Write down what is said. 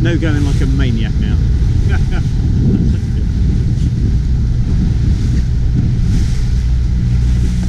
No going like a maniac now.